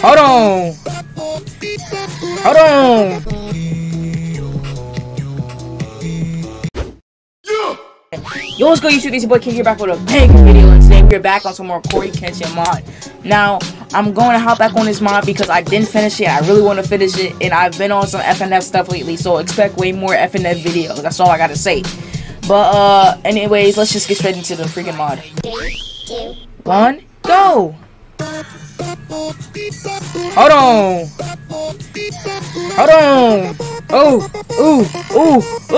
Hold on. Hold on. Yo, what's good, YouTube? This boy Ken here back with a big video, and today we're back on some more CoryXKenshin mod. Now, I'm going to hop back on this mod because I didn't finish it. I really want to finish it, and I've been on some FNF stuff lately, so expect way more FNF videos. That's all I gotta say. But, anyways, let's just get straight into the freaking mod. 3, 2, 1, go! Hold on! Hold on! Ooh! Ooh!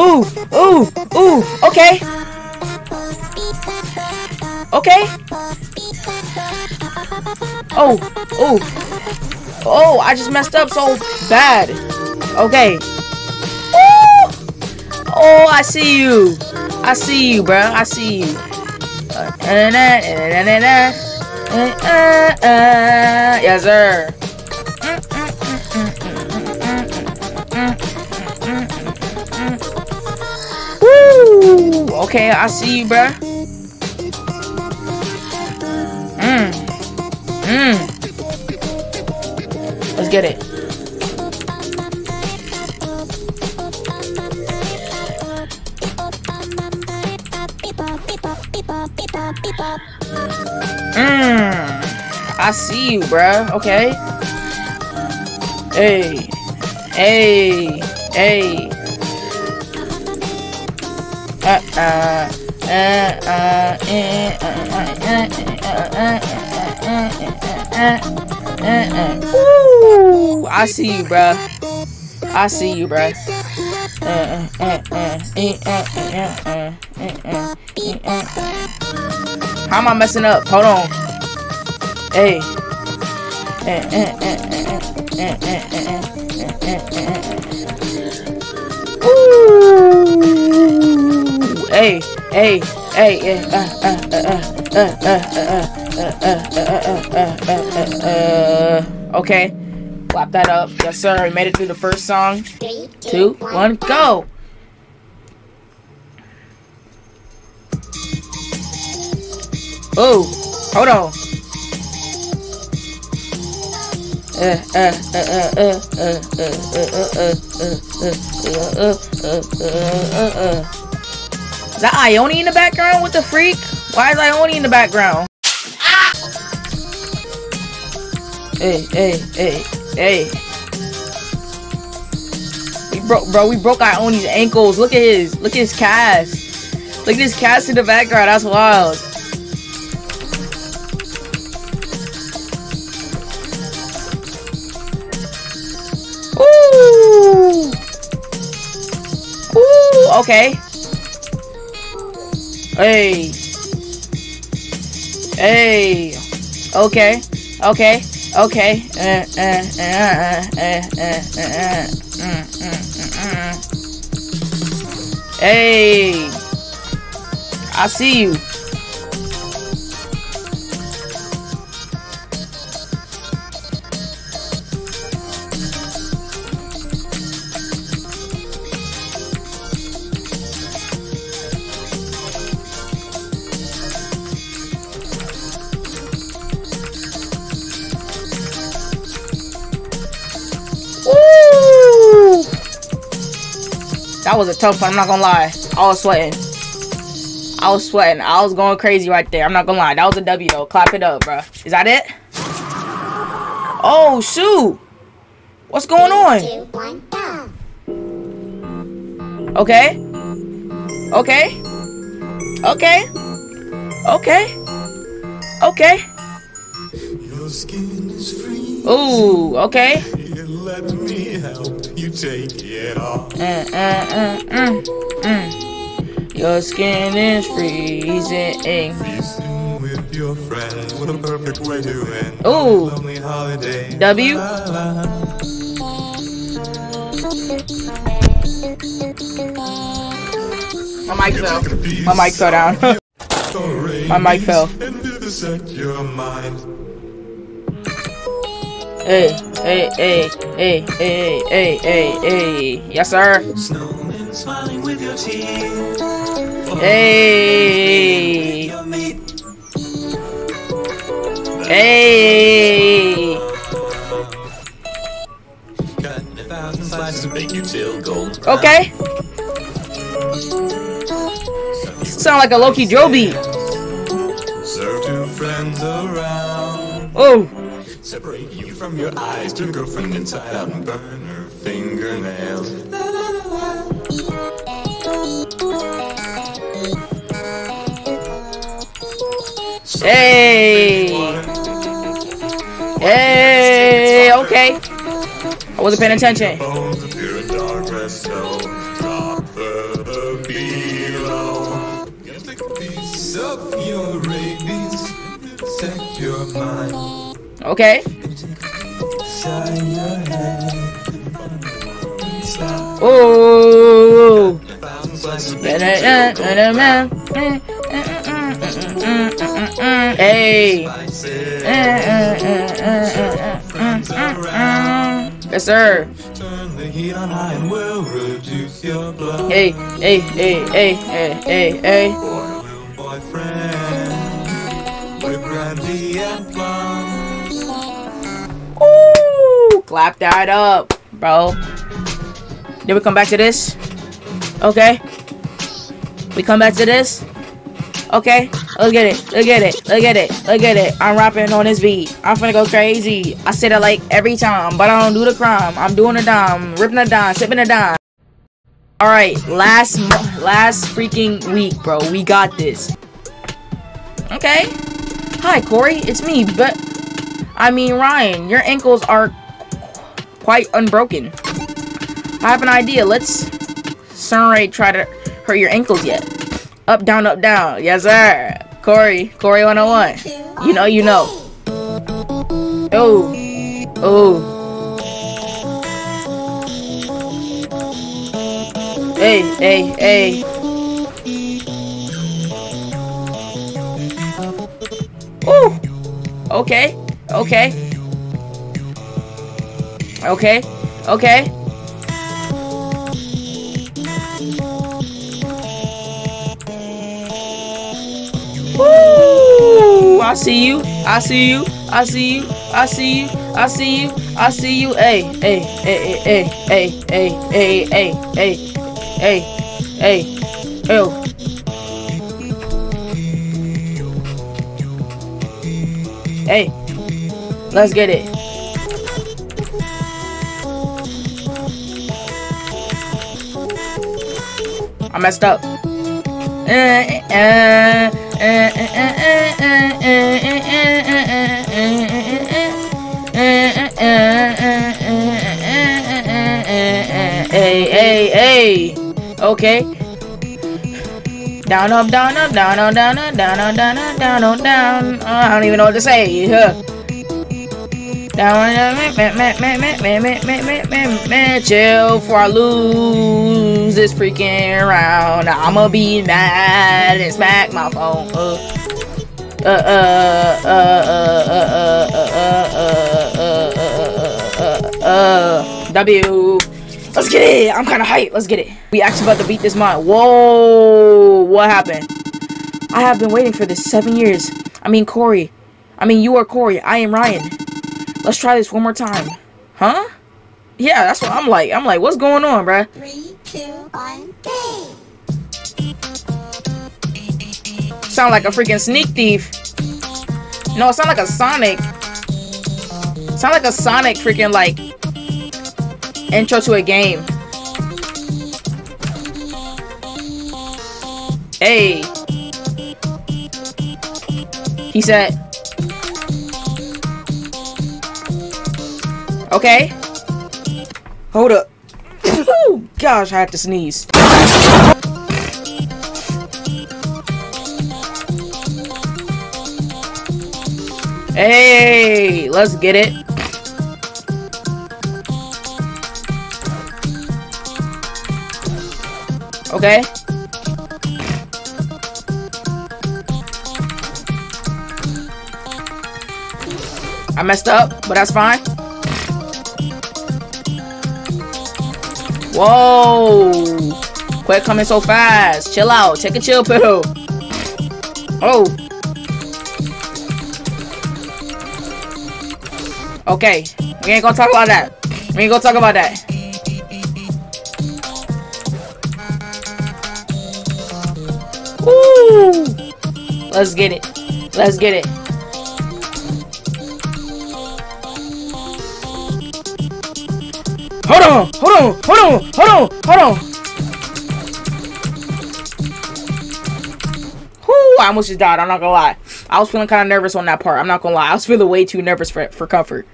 Ooh! Ooh! Ooh! Ooh! Okay! Okay! Oh! Oh! Oh! I just messed up so bad! Okay! Woo! Oh! I see you! I see you, bruh! I see you! Yes, sir! Okay, I see you, bruh. Let's get it. I see you, bruh. Okay. Hey. Hey. Hey. I see you, bruh. I see you, bruh. How am I messing up? Hold on. Hey. Hey, hey, hey, okay, clap that up. Yes, sir, we made it through the first song. 3, 2, 1, go! Oh, hold on. Is that ao oni in the background? What the freak? Why is ao oni in the background? Ah! Hey, hey, hey, hey. We broke ao oni's ankles. Look at his cast. Look at his cast in the background. That's wild. Ooh. Ooh, okay. Hey. Hey. Okay. Okay. Okay. Hey. I see you. That was a tough one, I'm not gonna lie. I was sweating. I was sweating. I was going crazy right there. I'm not gonna lie. That was a W though. Clap it up, bruh. Is that it? Oh, shoot. What's going on? Okay. Okay. Okay. Okay. Okay. Ooh, okay. Let me help you take it off. Your skin is freezing. Feasting with your friends. What a perfect way to end. Ooh. Lonely holiday. W. La, la, la. My mic fell. My mic fell down. My mic fell. Hey, hey, hey, hey, hey, hey, hey, hey. Yes, sir. Snowman smiling with your teeth. Hey. Hey! Okay. Sound like a low-key drill beat. Serve two friends around. Oh. Separate you from your eyes, turn girlfriend inside out and burn her fingernails. Hey. Hey. Okay. I wasn't paying attention. Okay. Oh. Hey. Yes, sir. Hey, hey, hey, hey, hey, hey. Ooh, clap that up, bro. Did we come back to this? Okay. We come back to this? Okay, look at it, look at it, look at it, look at it. I'm rapping on this beat. I'm finna go crazy. I say that like every time, but I don't do the crime. I'm doing a dime, ripping a dime, sipping a dime. All right, last freaking week, bro. We got this. Okay. Hi, Corey. It's me, but I mean Ryan. Your ankles are quite unbroken. I have an idea. Let's Sunray try to hurt your ankles yet. Up, down, up, down. Yes, sir. Cory 101. You know. Oh. Oh. Hey, hey, hey. Ooh. Okay. Okay. Okay. Okay. Woo! I see you, I see you, I see you, I see you, I see you, I see you. Hey, hey, hey, hey, hey, hey, hey, hey, hey, hey, hey, hey. Hey, let's get it. I messed up. Hey, hey, hey. Okay. Down, up, down, up, down, up, down, up, down, up, down, up, down, up, down. I don't even know what to say. Down, chill before I lose this freaking round. I'ma be mad and smack my phone. W. Let's get it. I'm kind of hyped. Let's get it. We actually about to beat this mod. Whoa. What happened? I have been waiting for this 7 years. You are Corey. I am Ryan. Let's try this one more time. Huh? Yeah, that's what I'm like. I'm like, what's going on, bruh? 3, 2, 1, 3. Sound like a freaking sneak thief. No, it sound like a Sonic. Sound like a Sonic freaking like intro to a game. Hey. He said. Okay. Hold up. Oh, gosh, I had to sneeze. Hey, let's get it. Okay. I messed up, but that's fine. Whoa. Quit coming so fast. Chill out. Take a chill pill. Oh. Okay, we ain't gonna talk about that. We ain't gonna talk about that. Woo! Let's get it. Let's get it. Hold on! Hold on! Hold on! Hold on! Hold on! I almost just died, I'm not gonna lie. I was feeling kind of nervous on that part, I'm not gonna lie. I was feeling way too nervous for comfort.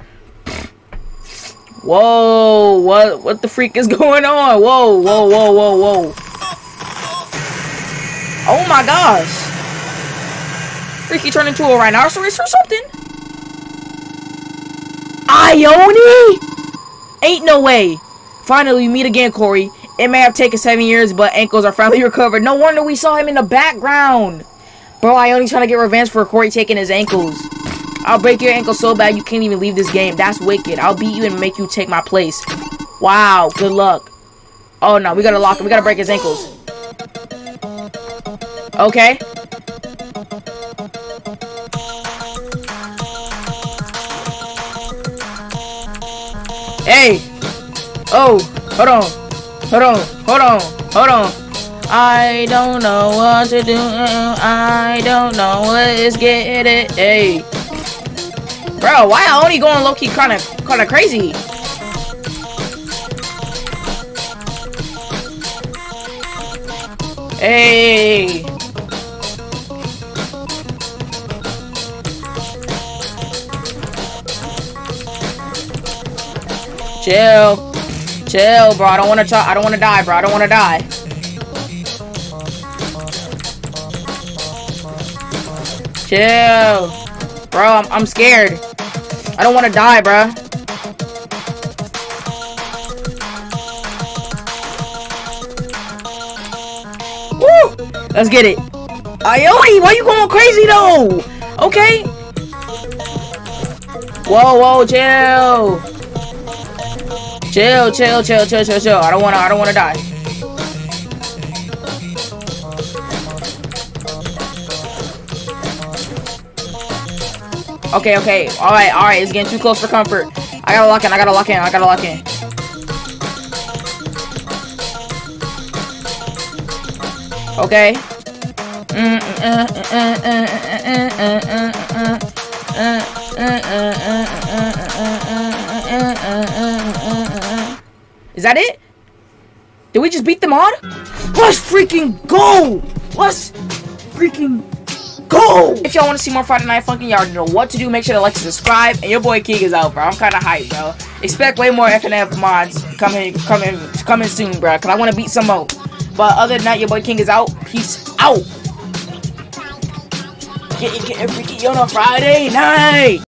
Whoa, what the freak is going on? Whoa, whoa, whoa, whoa, whoa. Oh my gosh. Freaky turned into a rhinoceros or something? Ioni? Ain't no way. Finally, we meet again, Cory. It may have taken 7 years, but ankles are finally recovered. No wonder we saw him in the background. Bro, Ioni's trying to get revenge for Cory taking his ankles. I'll break your ankle so bad you can't even leave this game. That's wicked. I'll beat you and make you take my place. Wow, good luck. Oh no, we gotta lock him. We gotta break his ankles. Okay. Hey. Oh, hold on. Hold on, hold on, hold on. I don't know what to do. I don't know. Let's get it. Hey. Bro, why are Oni going low-key kinda crazy? Hey. Chill. Chill, bro. I don't want to talk. I don't want to die, bro. I don't want to die. Chill. Bro, I'm scared. I don't want to die, bro. Woo! Let's get it. Ioni, why you going crazy, though? Okay. Whoa, whoa, chill. Chill, chill, chill, chill, chill, chill. I don't wanna die. Okay, okay. Alright, it's getting too close for comfort. I gotta lock in. Okay. Is that it? Did we just beat them on? Let's freaking go! Let's freaking go! If y'all want to see more Friday Night Funkin', y'all know what to do. Make sure to like and subscribe. And your boy Keeg is out, bro. I'm kind of hyped, bro. Expect way more FNF mods coming soon, bro. Because I want to beat some more. But other than that, your boy Keeg is out. Peace out. Get every on a Friday night.